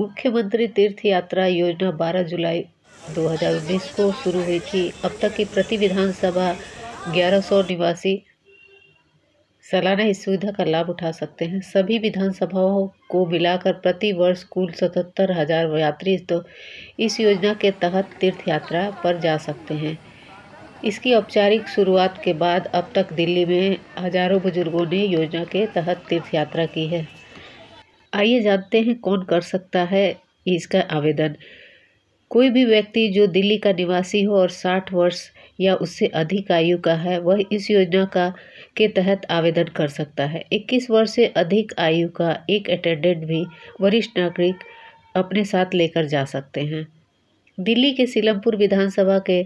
मुख्यमंत्री तीर्थ यात्रा योजना 12 जुलाई 2019 को शुरू हुई थी। अब तक की प्रति विधानसभा 1100 निवासी सालाना इस सुविधा का लाभ उठा सकते हैं। सभी विधानसभाओं को मिलाकर प्रति वर्ष कुल 77,000 यात्री तो इस योजना के तहत तीर्थ यात्रा पर जा सकते हैं। इसकी औपचारिक शुरुआत के बाद अब तक दिल्ली में हजारों बुजुर्गों ने योजना के तहत तीर्थ यात्रा की है। आइए जानते हैं कौन कर सकता है इसका आवेदन। कोई भी व्यक्ति जो दिल्ली का निवासी हो और 60 वर्ष या उससे अधिक आयु का है, वह इस योजना का के तहत आवेदन कर सकता है। 21 वर्ष से अधिक आयु का एक अटेंडेंट भी वरिष्ठ नागरिक अपने साथ लेकर जा सकते हैं। दिल्ली के सीलमपुर विधानसभा के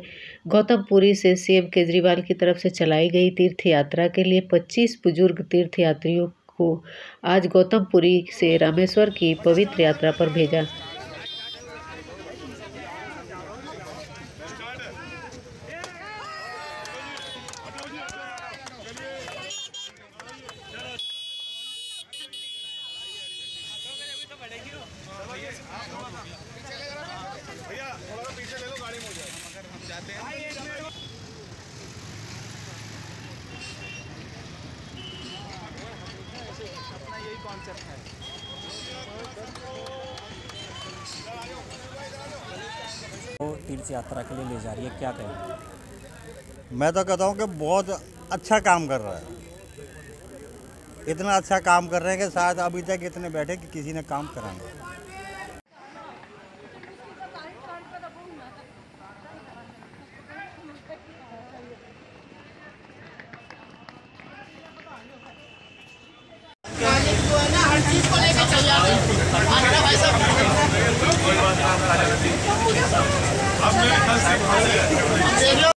गौतम पुरी से सीएम केजरीवाल की तरफ से चलाई गई तीर्थ यात्रा के लिए 25 बुजुर्ग तीर्थ यात्रियों को आज गौतम पुरी से रामेश्वर की पवित्र यात्रा पर भेजा। भैया थोड़ा पीछे ले लो, गाड़ी में हो जाए। मगर हम जाते हैं। अपना यही कॉन्सेप्ट है। वो तीर्थ यात्रा के लिए ले जा रही है, क्या कहें? मैं तो कहता हूँ कि बहुत अच्छा काम कर रहा है। इतना अच्छा काम कर रहे हैं कि शायद अभी तक इतने बैठे कि किसी ने काम कराएंगे। हर चीज को लेकर तैयार है भाई साहब। कोई बात नहीं, आप मेरे ख्याल से